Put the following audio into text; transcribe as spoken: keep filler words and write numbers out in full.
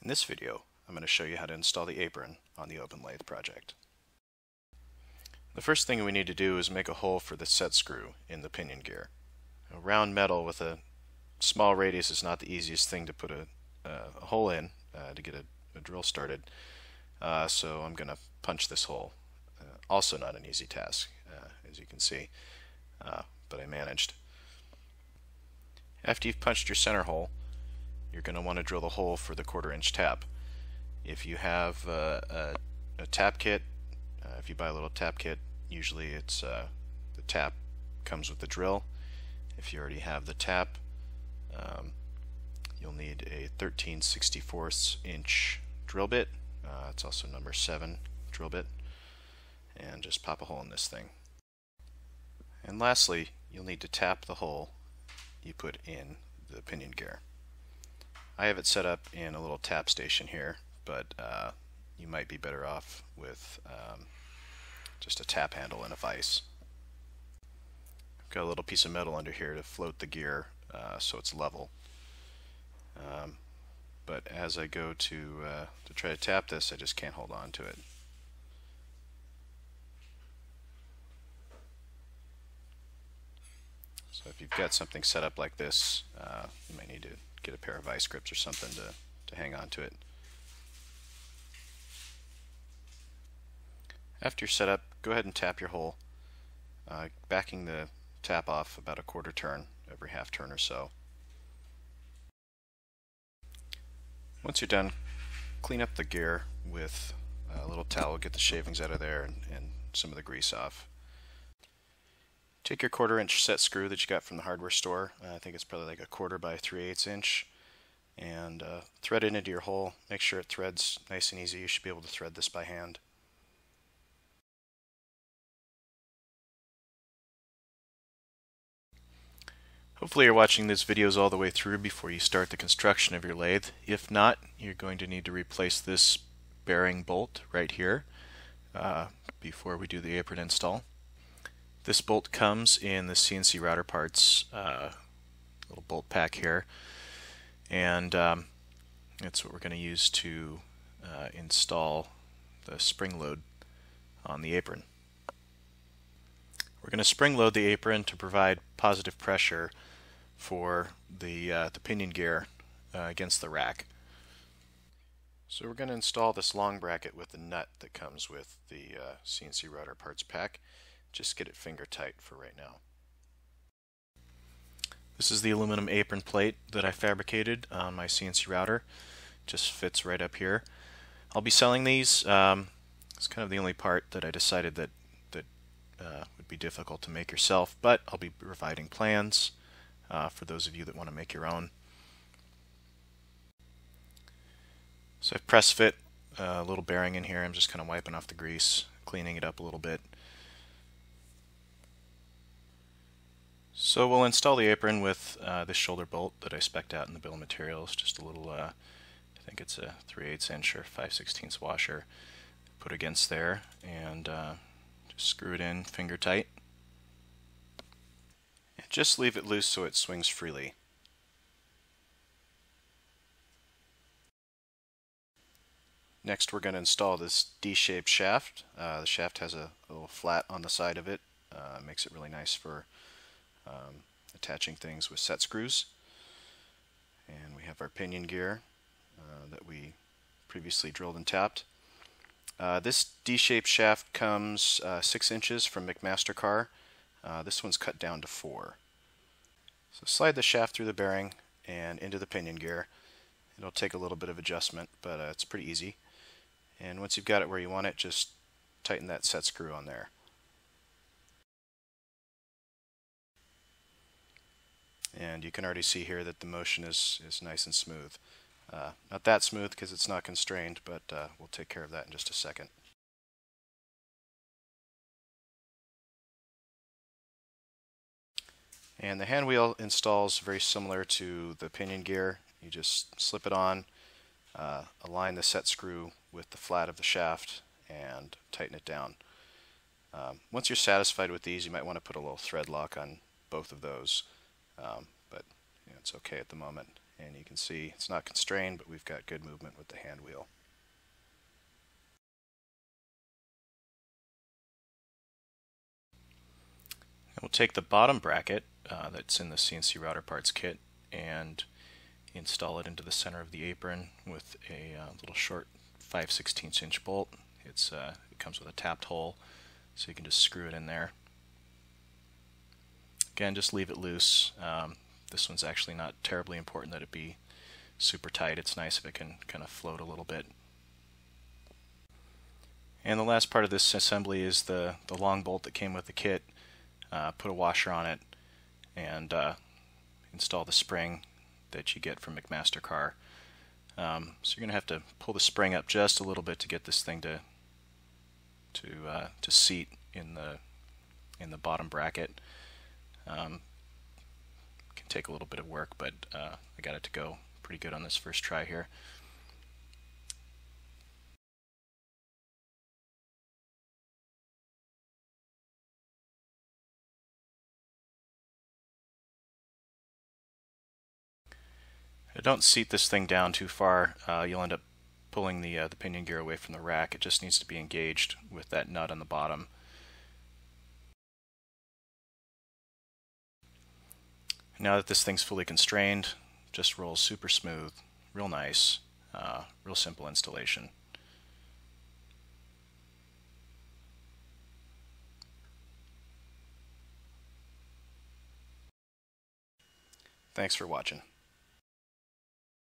In this video, I'm going to show you how to install the apron on the Open Lathe project. The first thing we need to do is make a hole for the set screw in the pinion gear. A round metal with a small radius is not the easiest thing to put a, uh, a hole in uh, to get a, a drill started, uh, so I'm going to punch this hole. Uh, also not an easy task, uh, as you can see, uh, but I managed. After you've punched your center hole, you're going to want to drill the hole for the quarter inch tap. If you have uh, a, a tap kit, uh, if you buy a little tap kit, usually it's uh, the tap comes with the drill. If you already have the tap, um, you'll need a thirteen sixty-fourths inch drill bit. Uh, it's also number seven drill bit, and just pop a hole in this thing. And lastly, you'll need to tap the hole you put in the pinion gear. I have it set up in a little tap station here, but uh, you might be better off with um, just a tap handle and a vise. I've got a little piece of metal under here to float the gear uh, so it's level. Um, but as I go to, uh, to try to tap this, I just can't hold on to it. So if you've got something set up like this, uh, you might need to get a pair of vice grips or something to, to hang on to it. After you're set up, go ahead and tap your hole, uh, backing the tap off about a quarter turn, every half turn or so. Once you're done, clean up the gear with a little towel, get the shavings out of there and, and some of the grease off. Take your quarter inch set screw that you got from the hardware store, uh, I think it's probably like a quarter by three eighths inch, and uh, thread it into your hole. Make sure it threads nice and easy. You should be able to thread this by hand. Hopefully you're watching these videos all the way through before you start the construction of your lathe. If not, you're going to need to replace this bearing bolt right here uh, before we do the apron install. This bolt comes in the C N C router parts uh, little bolt pack here, and um, that's what we're going to use to uh, install the spring load on the apron. We're going to spring load the apron to provide positive pressure for the, uh, the pinion gear uh, against the rack. So we're going to install this long bracket with the nut that comes with the uh, C N C router parts pack. Just get it finger tight for right now. This is the aluminum apron plate that I fabricated on my C N C router. Just fits right up here. I'll be selling these. Um, it's kind of the only part that I decided that that uh, would be difficult to make yourself, but I'll be providing plans uh, for those of you that want to make your own. So I've press fit a little bearing in here. I'm just kind of wiping off the grease, cleaning it up a little bit. So we'll install the apron with uh, this shoulder bolt that I spec'd out in the bill of materials, just a little, uh, I think it's a three eighths inch or five sixteenths washer, put against there, and uh, just screw it in finger tight. And just leave it loose so it swings freely. Next we're going to install this D-shaped shaft. Uh, the shaft has a little flat on the side of it, uh, makes it really nice for Um, attaching things with set screws. And we have our pinion gear uh, that we previously drilled and tapped. Uh, this D-shaped shaft comes uh, six inches from McMaster-Carr. Uh, this one's cut down to four. So slide the shaft through the bearing and into the pinion gear. It'll take a little bit of adjustment, but uh, it's pretty easy. And once you've got it where you want it, just tighten that set screw on there. And you can already see here that the motion is, is nice and smooth. Uh, not that smooth because it's not constrained, but uh, we'll take care of that in just a second. And the hand wheel installs very similar to the pinion gear. You just slip it on, uh, align the set screw with the flat of the shaft, and tighten it down. Um, once you're satisfied with these, you might want to put a little thread lock on both of those. Um, but you know, it's okay at the moment. and you can see it's not constrained, but we've got good movement with the hand wheel. And we'll take the bottom bracket uh, that's in the C N C router parts kit and install it into the center of the apron with a uh, little short five sixteenths inch bolt. It's uh, it comes with a tapped hole, so you can just screw it in there. Again, just leave it loose. Um, this one's actually not terribly important that it be super tight. It's nice if it can kind of float a little bit. And the last part of this assembly is the, the long bolt that came with the kit. Uh, put a washer on it and uh, install the spring that you get from McMaster-Carr. Um, so you're going to have to pull the spring up just a little bit to get this thing to to uh, to seat in the in the bottom bracket. Um, can take a little bit of work, but uh, I got it to go pretty good on this first try here. Don't seat this thing down too far. Uh, you'll end up pulling the, uh, the pinion gear away from the rack. It just needs to be engaged with that nut on the bottom. Now that this thing's fully constrained, just rolls super smooth, real nice, uh, real simple installation. Thanks for watching.